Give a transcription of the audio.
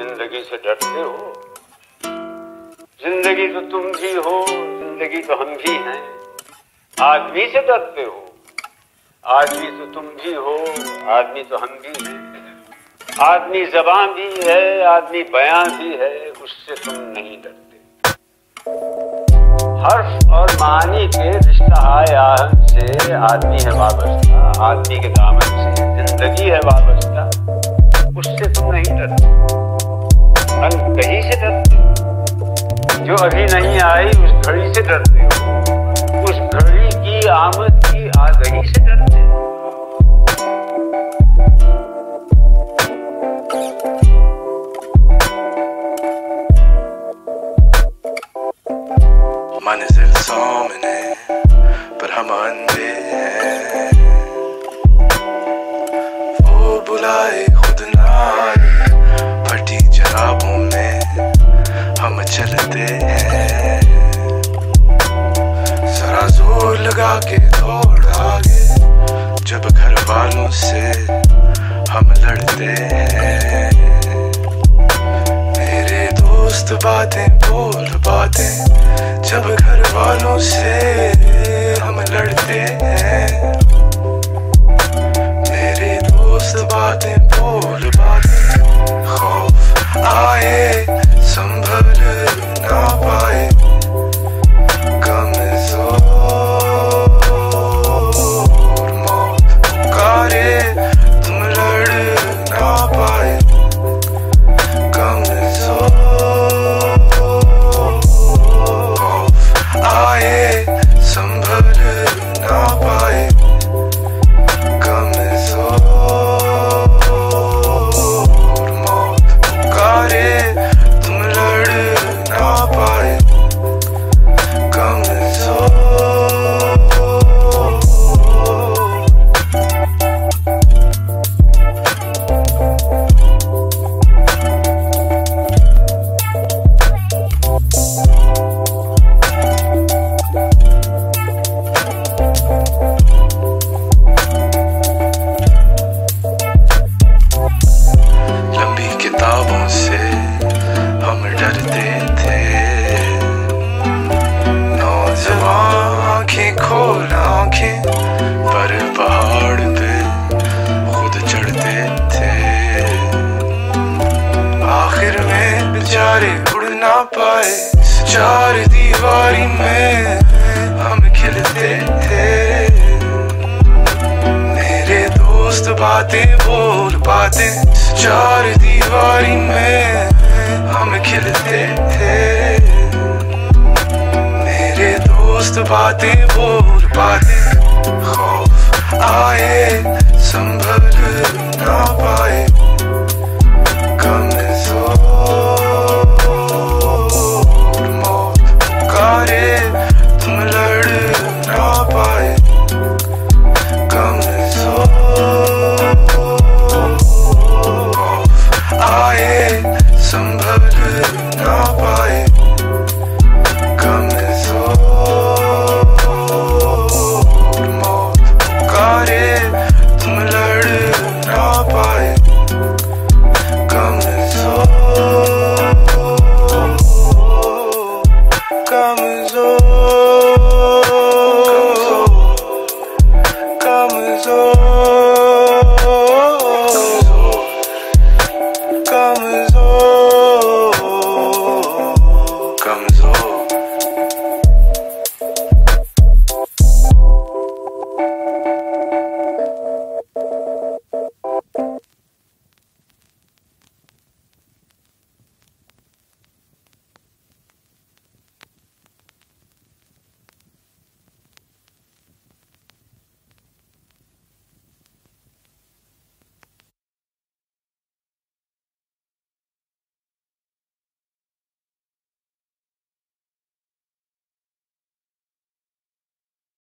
जिंदगी से डरते हो? जिंदगी तो तुम भी हो, जिंदगी तो हम भी हैं। आदमी से डरते हो? आदमी तो तुम भी हो, आदमी तो हम भी हैं। आदमी जबान भी है, आदमी बयां भी है, उससे तुम नहीं डरते। हर्फ और मानी के रिश्ता आया से आदमी है वाबस्ता, आदमी के दामन से जिंदगी है वाबस्ता, उससे तुम नहीं डरते। अनकहीं से डरते, जो अभी नहीं आई उस घड़ी से डरते हो, उस घड़ी की आमद की आगही से डरते हो। मंजिल सामने पर हम अंधे हैं, वो बुलाए फटी जराबों में हम चलते हैं। जरा जोर लगा के दौड़ आगे, जब घर वालों से हम लड़ते हैं। मेरे दोस्त बातें बोल बातें, जब घर वालों से हम लड़ते हैं। मेरे दोस्त बातें बोल बातें, खौफ आए संभल ना पाए, कमजोर मौकारे तुम लड़ ना पाए, कमजोर खौफ आए संभल ना पाए। चार दीवारी में हम खेलते थे। मेरे दोस्त बातें बोल बातें, चार दीवारी में हम खेलते थे। मेरे दोस्त बातें बोल बातें, खौफ आए संभल ना पाए, कमजोर तुम लड़ ना पाए, कमजोर आए संभल ना पाए, कमजोर मौकारे तुम लड़ ना पाए, कमजोर come on.